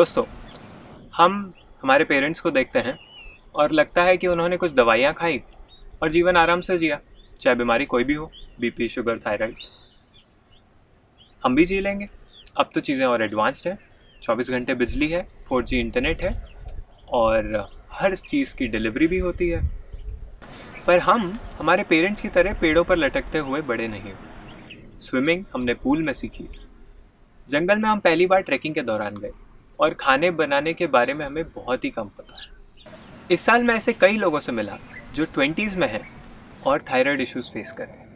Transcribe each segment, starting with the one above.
दोस्तों, हम हमारे पेरेंट्स को देखते हैं और लगता है कि उन्होंने कुछ दवाइयाँ खाई और जीवन आराम से जिया, चाहे बीमारी कोई भी हो, बीपी, शुगर, थायराइड। हम भी जी लेंगे। अब तो चीज़ें और एडवांस्ड हैं, 24 घंटे बिजली है, 4G इंटरनेट है और हर चीज़ की डिलीवरी भी होती है। पर हम हमारे पेरेंट्स की तरह पेड़ों पर लटकते हुए बड़े नहीं हुए। स्विमिंग हमने पूल में सीखी, जंगल में हम पहली बार ट्रैकिंग के दौरान गए और खाने बनाने के बारे में हमें बहुत ही कम पता है। इस साल मैं ऐसे कई लोगों से मिला जो 20s में हैं और थायराइड इश्यूज़ फेस कर रहे हैं।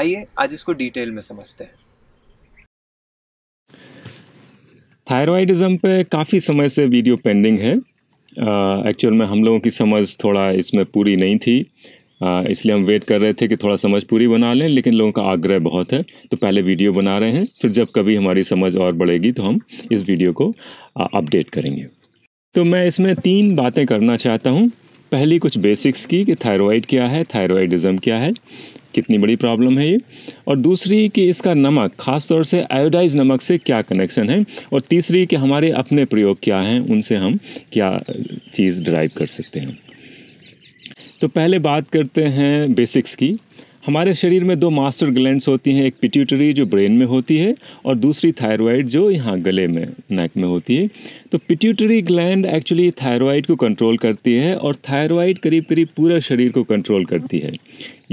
आइए आज इसको डिटेल में समझते हैं। थायराइडिज़म पे काफ़ी समय से वीडियो पेंडिंग है। एक्चुअल में हम लोगों की समझ थोड़ा इसमें पूरी नहीं थी, इसलिए हम वेट कर रहे थे कि थोड़ा समझ पूरी बना लें, लेकिन लोगों का आग्रह बहुत है तो पहले वीडियो बना रहे हैं, फिर जब कभी हमारी समझ और बढ़ेगी तो हम इस वीडियो को अपडेट करेंगे। तो मैं इसमें 3 बातें करना चाहता हूँ। पहली कुछ बेसिक्स की कि थायराइड क्या है, थायराइडिज़म क्या है, कितनी बड़ी प्रॉब्लम है ये, और दूसरी कि इसका नमक, ख़ासतौर से आयोडाइज नमक से क्या कनेक्शन है, और तीसरी कि हमारे अपने प्रयोग क्या हैं, उनसे हम क्या चीज़ डिराइव कर सकते हैं। तो पहले बात करते हैं बेसिक्स की। हमारे शरीर में 2 मास्टर ग्लैंड्स होती हैं, एक पिट्यूटरी जो ब्रेन में होती है और दूसरी थायराइड जो यहाँ गले में, नेक में होती है। तो पिट्यूटरी ग्लैंड एक्चुअली थायराइड को कंट्रोल करती है और थायराइड करीब करीब पूरा शरीर को कंट्रोल करती है।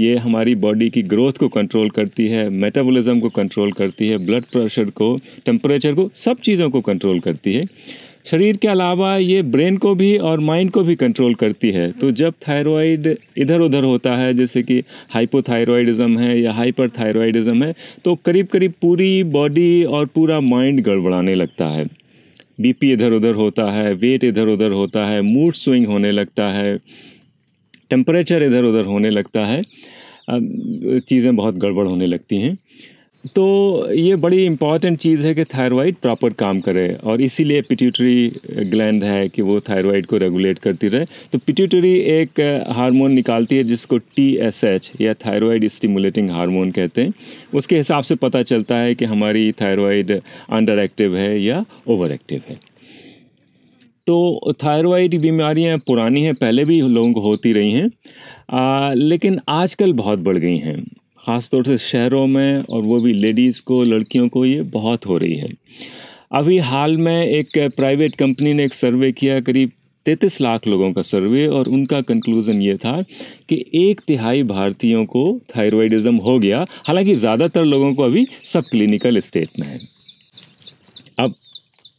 ये हमारी बॉडी की ग्रोथ को कंट्रोल करती है, मेटाबॉलिज्म को कंट्रोल करती है, ब्लड प्रेशर को, टेम्परेचर को, सब चीज़ों को कंट्रोल करती है। शरीर के अलावा ये ब्रेन को भी और माइंड को भी कंट्रोल करती है। तो जब थायराइड इधर उधर होता है, जैसे कि हाइपोथायराइडिज्म है या हाइपरथायराइडिज्म है, तो करीब करीब पूरी बॉडी और पूरा माइंड गड़बड़ाने लगता है। बीपी इधर उधर होता है, वेट इधर उधर होता है, मूड स्विंग होने लगता है, टेम्परेचर इधर उधर होने लगता है, चीज़ें बहुत गड़बड़ होने लगती हैं। तो ये बड़ी इम्पॉर्टेंट चीज़ है कि थायराइड प्रॉपर काम करे और इसीलिए पिट्यूटरी ग्लैंड है कि वो थायराइड को रेगुलेट करती रहे। तो पिट्यूटरी एक हार्मोन निकालती है जिसको TSH या थायराइड स्टिमुलेटिंग हार्मोन कहते हैं। उसके हिसाब से पता चलता है कि हमारी थायराइड अंडर एक्टिव है या ओवर एक्टिव है। तो थायराइड बीमारियाँ पुरानी हैं, पहले भी लोगों को होती रही हैं, लेकिन आजकल बहुत बढ़ गई हैं, ख़ासतौर से शहरों में, और वो भी लेडीज़ को, लड़कियों को ये बहुत हो रही है। अभी हाल में एक प्राइवेट कंपनी ने एक सर्वे किया, करीब 33 लाख लोगों का सर्वे, और उनका कंक्लूज़न ये था कि 1/3 भारतीयों को थायराइडिज़म हो गया। हालांकि ज़्यादातर लोगों को अभी सब क्लिनिकल स्टेट में है। अब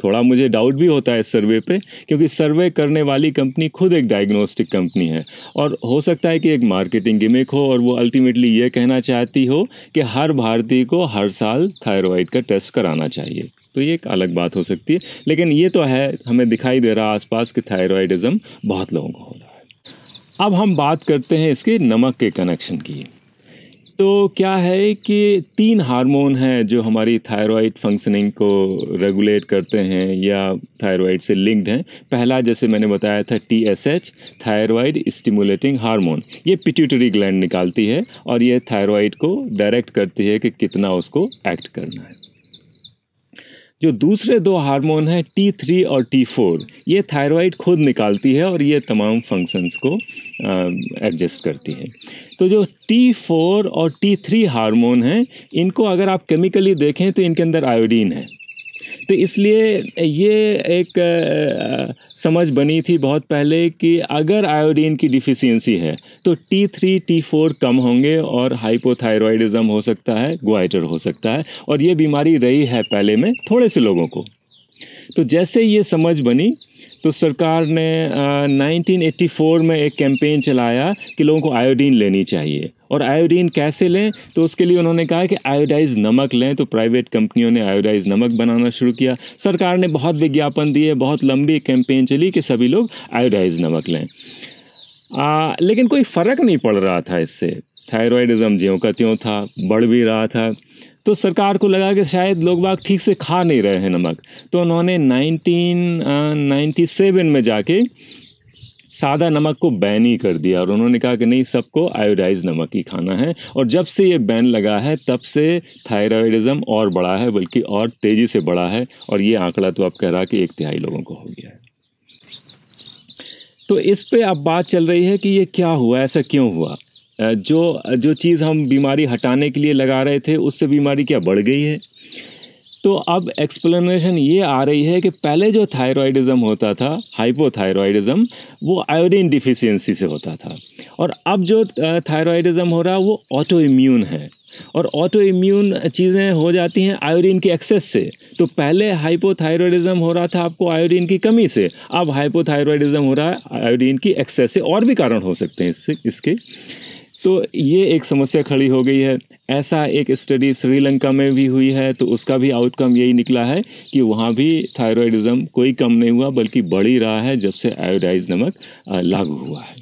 थोड़ा मुझे डाउट भी होता है इस सर्वे पे, क्योंकि सर्वे करने वाली कंपनी खुद एक डायग्नोस्टिक कंपनी है और हो सकता है कि एक मार्केटिंग गिमिक हो और वो अल्टीमेटली ये कहना चाहती हो कि हर भारतीय को हर साल थायराइड का टेस्ट कराना चाहिए। तो ये एक अलग बात हो सकती है, लेकिन ये तो है, हमें दिखाई दे रहा है आसपास कि थायराइडिज़म बहुत लोगों को हो रहा है। अब हम बात करते हैं इसके नमक के कनेक्शन की। तो क्या है कि 3 हार्मोन हैं जो हमारी थायराइड फंक्शनिंग को रेगुलेट करते हैं या थायराइड से लिंक्ड हैं। पहला, जैसे मैंने बताया था, TSH, थायराइड स्टिमुलेटिंग हार्मोन। ये पिट्यूटरी ग्लैंड निकालती है और ये थायराइड को डायरेक्ट करती है कि कितना उसको एक्ट करना है। जो दूसरे 2 हार्मोन हैं, T3 और T4, ये थायराइड खुद निकालती है और ये तमाम फंक्शंस को एडजस्ट करती है। तो जो T4 और T3 हार्मोन हैं, इनको अगर आप केमिकली देखें तो इनके अंदर आयोडीन है। तो इसलिए ये एक समझ बनी थी बहुत पहले कि अगर आयोडीन की डिफिशियंसी है तो T3, T4 कम होंगे और हाइपोथायराइडिज्म हो सकता है, गोइटर हो सकता है, और ये बीमारी रही है पहले में थोड़े से लोगों को। तो जैसे ये समझ बनी तो सरकार ने 1984 में एक कैंपेन चलाया कि लोगों को आयोडीन लेनी चाहिए। और आयोडीन कैसे लें, तो उसके लिए उन्होंने कहा कि आयोडाइज नमक लें। तो प्राइवेट कंपनियों ने आयोडाइज नमक बनाना शुरू किया, सरकार ने बहुत विज्ञापन दिए, बहुत लंबी कैंपेन चली कि सभी लोग आयोडाइज नमक लें, लेकिन कोई फ़र्क नहीं पड़ रहा था इससे। थायराइडिज़म ज्यों का त्यों था, बढ़ भी रहा था। तो सरकार को लगा कि शायद लोग बाग ठीक से खा नहीं रहे हैं नमक। तो उन्होंने 1997 में जाके सादा नमक को बैन ही कर दिया और उन्होंने कहा कि नहीं, सबको आयोडाइज नमक ही खाना है। और जब से ये बैन लगा है तब से थायराइडिज्म और बढ़ा है, बल्कि और तेज़ी से बढ़ा है। और ये आंकड़ा तो आप कह रहा कि 1/3 लोगों को हो गया है। तो इस पे अब बात चल रही है कि ये क्या हुआ, ऐसा क्यों हुआ? जो चीज़ हम बीमारी हटाने के लिए लगा रहे थे उससे बीमारी क्या बढ़ गई है? तो अब एक्सप्लेनेशन ये आ रही है कि पहले जो थायराइडिज्म होता था, हाइपोथायराइडिज्म, वो आयोडीन डिफिशियंसी से होता था। और अब जो थायराइडिज्म हो रहा है वो ऑटो इम्यून है, और ऑटो इम्यून चीज़ें हो जाती हैं आयोडीन के एक्सेस से। तो पहले हाइपोथायराइडिज्म हो रहा था आपको आयोडीन की कमी से, अब हाइपोथायराइडिज्म हो रहा है आयोडीन की एक्सेस से। और भी कारण हो सकते हैं इससे, इसके। तो ये एक समस्या खड़ी हो गई है। ऐसा एक स्टडी श्रीलंका में भी हुई है, तो उसका भी आउटकम यही निकला है कि वहाँ भी थायराइडिज्म कोई कम नहीं हुआ बल्कि बढ़ ही रहा है जब से आयोडाइज नमक लागू हुआ है।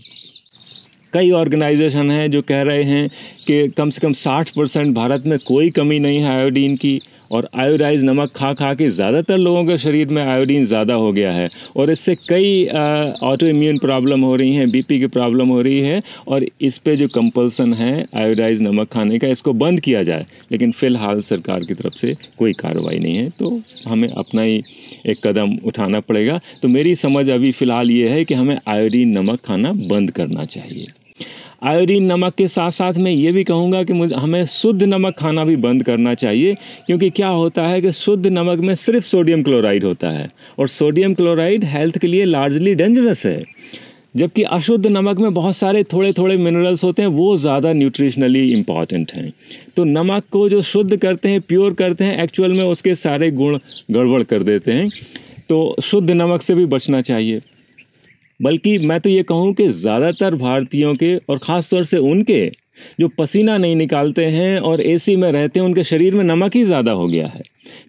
कई ऑर्गेनाइजेशन हैं जो कह रहे हैं कि कम से कम 60% भारत में कोई कमी नहीं है आयोडीन की, और आयोडाइज नमक खा खा के ज़्यादातर लोगों के शरीर में आयोडीन ज़्यादा हो गया है। और इससे कई ऑटो इम्यून प्रॉब्लम हो रही हैं, बीपी की प्रॉब्लम हो रही है। और इस पे जो कंपल्सन है आयोडाइज नमक खाने का, इसको बंद किया जाए, लेकिन फ़िलहाल सरकार की तरफ से कोई कार्रवाई नहीं है। तो हमें अपना ही एक कदम उठाना पड़ेगा। तो मेरी समझ अभी फ़िलहाल ये है कि हमें आयोडीन नमक खाना बंद करना चाहिए। आयोडीन नमक के साथ साथ मैं ये भी कहूँगा कि हमें शुद्ध नमक खाना भी बंद करना चाहिए, क्योंकि क्या होता है कि शुद्ध नमक में सिर्फ सोडियम क्लोराइड होता है, और सोडियम क्लोराइड हेल्थ के लिए लार्जली डेंजरस है। जबकि अशुद्ध नमक में बहुत सारे थोड़े थोड़े मिनरल्स होते हैं, वो ज़्यादा न्यूट्रिशनली इम्पॉर्टेंट हैं। तो नमक को जो शुद्ध करते हैं, प्योर करते हैं, एक्चुअल में उसके सारे गुण गड़बड़ कर देते हैं। तो शुद्ध नमक से भी बचना चाहिए। बल्कि मैं तो ये कहूँ कि ज़्यादातर भारतीयों के, और ख़ास तौर से उनके जो पसीना नहीं निकालते हैं और एसी में रहते हैं, उनके शरीर में नमक ही ज़्यादा हो गया है।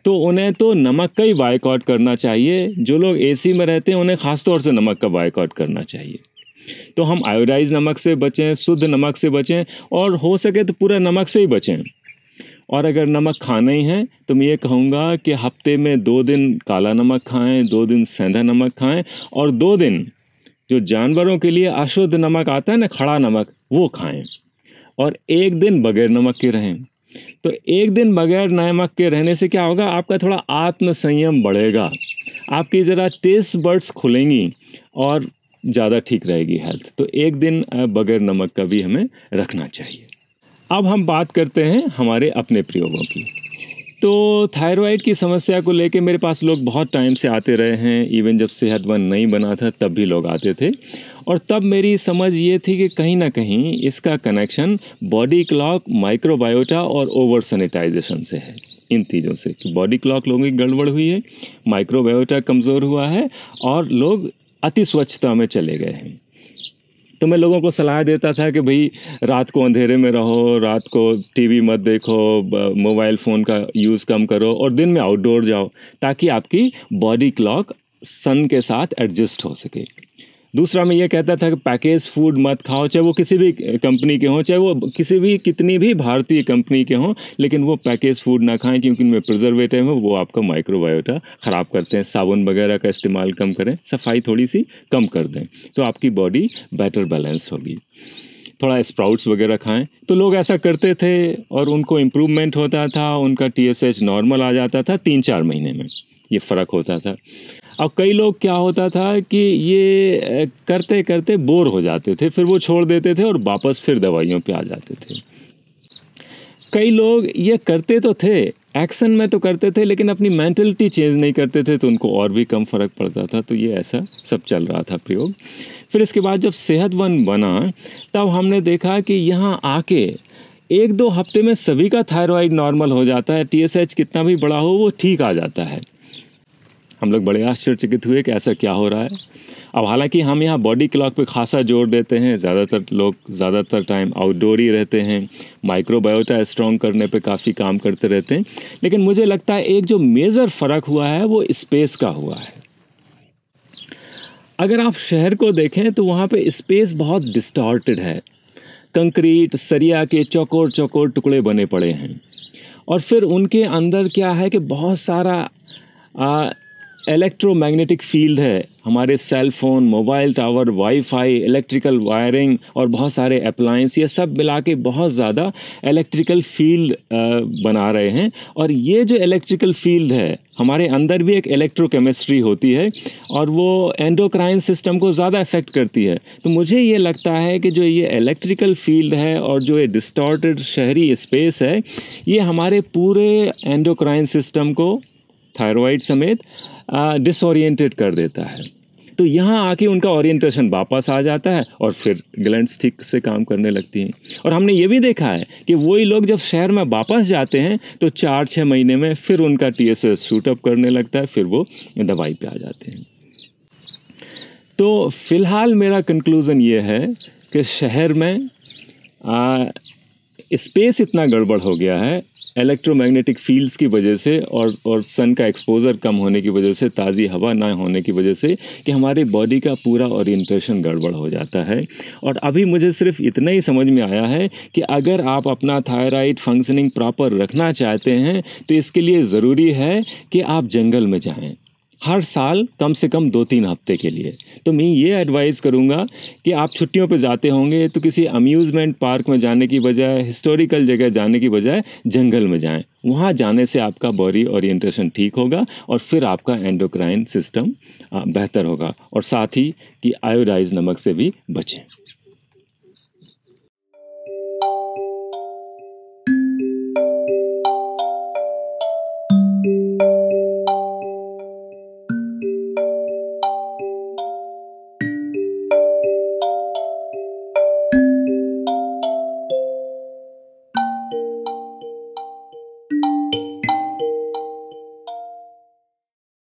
तो उन्हें तो नमक का ही बायकॉट करना चाहिए। जो लोग एसी में रहते हैं उन्हें ख़ास तौर से नमक का बायकॉट करना चाहिए। तो हम आयोडाइज नमक से बचें, शुद्ध नमक से बचें, और हो सके तो पूरा नमक से ही बचें। और अगर नमक खाना ही है तो मैं ये कहूँगा कि हफ्ते में 2 दिन काला नमक खाएँ, 2 दिन सेंधा नमक खाएँ, और 2 दिन जो जानवरों के लिए अशुद्ध नमक आता है ना, खड़ा नमक, वो खाएं, और 1 दिन बगैर नमक के रहें। तो 1 दिन बगैर नमक के रहने से क्या होगा? आपका थोड़ा आत्म संयम बढ़ेगा, आपकी ज़रा टेस्ट बड्स खुलेंगी और ज़्यादा ठीक रहेगी हेल्थ। तो 1 दिन बगैर नमक का भी हमें रखना चाहिए। अब हम बात करते हैं हमारे अपने प्रयोगों की। तो थायराइड की समस्या को लेके मेरे पास लोग बहुत टाइम से आते रहे हैं। इवन जब सेहतवन नहीं बना था तब भी लोग आते थे, और तब मेरी समझ ये थी कि कहीं ना कहीं इसका कनेक्शन बॉडी क्लॉक, माइक्रोबायोटा और ओवर सैनिटाइजेशन से है। इन तीनों से कि बॉडी क्लॉक लोगों की गड़बड़ हुई है, माइक्रोबायोटा कमज़ोर हुआ है, और लोग अति स्वच्छता में चले गए हैं। तो मैं लोगों को सलाह देता था कि भाई रात को अंधेरे में रहो, रात को टीवी मत देखो, मोबाइल फ़ोन का यूज़ कम करो, और दिन में आउटडोर जाओ, ताकि आपकी बॉडी क्लॉक सन के साथ एडजस्ट हो सके। दूसरा मैं ये कहता था कि पैकेज फूड मत खाओ, चाहे वो किसी भी कंपनी के हों, चाहे वो किसी भी कितनी भी भारतीय कंपनी के हों, लेकिन वो पैकेज फूड ना खाएं, क्योंकि उनमें प्रिजर्वेटिव हो, वो आपका माइक्रोबायोटा ख़राब करते हैं। साबुन वगैरह का इस्तेमाल कम करें, सफाई थोड़ी सी कम कर दें, तो आपकी बॉडी बेटर बैलेंस होगी। थोड़ा स्प्राउट्स वगैरह खाएं। तो लोग ऐसा करते थे और उनको इम्प्रूवमेंट होता था, उनका TSH नॉर्मल आ जाता था, 3-4 महीने में ये फ़र्क होता था। अब कई लोग क्या होता था कि ये करते करते बोर हो जाते थे, फिर वो छोड़ देते थे और वापस फिर दवाइयों पे आ जाते थे। कई लोग ये करते तो थे, एक्शन में तो करते थे, लेकिन अपनी मेंटलिटी चेंज नहीं करते थे, तो उनको और भी कम फ़र्क पड़ता था। तो ये ऐसा सब चल रहा था प्रयोग। फिर इसके बाद जब सेहतवन बना तब हमने देखा कि यहाँ आके 1-2 हफ्ते में सभी का थायराइड नॉर्मल हो जाता है। TSH कितना भी बड़ा हो वो ठीक आ जाता है। हम लोग बड़े आश्चर्यचकित हुए कि ऐसा क्या हो रहा है। अब हालांकि हम यहाँ बॉडी क्लॉक पे खासा जोर देते हैं, ज़्यादातर लोग ज़्यादातर टाइम आउटडोर ही रहते हैं, माइक्रोबायोटा स्ट्रॉन्ग करने पे काफ़ी काम करते रहते हैं, लेकिन मुझे लगता है एक जो मेजर फ़र्क हुआ है वो स्पेस का हुआ है। अगर आप शहर को देखें तो वहाँ पे स्पेस बहुत डिस्टॉर्टेड है, कंक्रीट सरिया के चौकोर चौकोर टुकड़े बने पड़े हैं, और फिर उनके अंदर क्या है कि बहुत सारा इलेक्ट्रोमैग्नेटिक फील्ड है, हमारे cell phone, mobile tower, wifi, electrical wiring और बहुत सारे अप्लायंस, ये सब मिला के बहुत ज़्यादा इलेक्ट्रिकल फील्ड बना रहे हैं। और ये जो इलेक्ट्रिकल फील्ड है, हमारे अंदर भी एक इलेक्ट्रोकेमिस्ट्री होती है और वो एंडोक्राइन सिस्टम को ज़्यादा इफेक्ट करती है। तो मुझे ये लगता है कि जो ये इलेक्ट्रिकल फील्ड है और जो ये डिस्टॉर्टेड शहरी स्पेस है, ये हमारे पूरे एंडोक्राइन सिस्टम को, थायराइड समेत, डिसऑरिएंटेड कर देता है। तो यहाँ आके उनका ओरिएंटेशन वापस आ जाता है और फिर ग्लैंड्स ठीक से काम करने लगती हैं। और हमने ये भी देखा है कि वही लोग जब शहर में वापस जाते हैं तो 4-6 महीने में फिर उनका TSH शूटअप करने लगता है, फिर वो दवाई पे आ जाते हैं। तो फिलहाल मेरा कंक्लूज़न ये है कि शहर में स्पेस इतना गड़बड़ हो गया है इलेक्ट्रोमैग्नेटिक फील्ड्स की वजह से और सन का एक्सपोजर कम होने की वजह से, ताज़ी हवा ना होने की वजह से, कि हमारे बॉडी का पूरा ओरिएंटेशन गड़बड़ हो जाता है। और अभी मुझे सिर्फ इतना ही समझ में आया है कि अगर आप अपना थायराइड फंक्शनिंग प्रॉपर रखना चाहते हैं तो इसके लिए ज़रूरी है कि आप जंगल में जाएँ, हर साल कम से कम 2-3 हफ्ते के लिए। तो मैं ये एडवाइस करूँगा कि आप छुट्टियों पे जाते होंगे तो किसी अम्यूज़मेंट पार्क में जाने की बजाय, हिस्टोरिकल जगह जाने की बजाय जंगल में जाएं। वहाँ जाने से आपका बॉडी ओरिएंटेशन ठीक होगा और फिर आपका एंडोक्राइन सिस्टम बेहतर होगा। और साथ ही कि आयोडाइज नमक से भी बचें।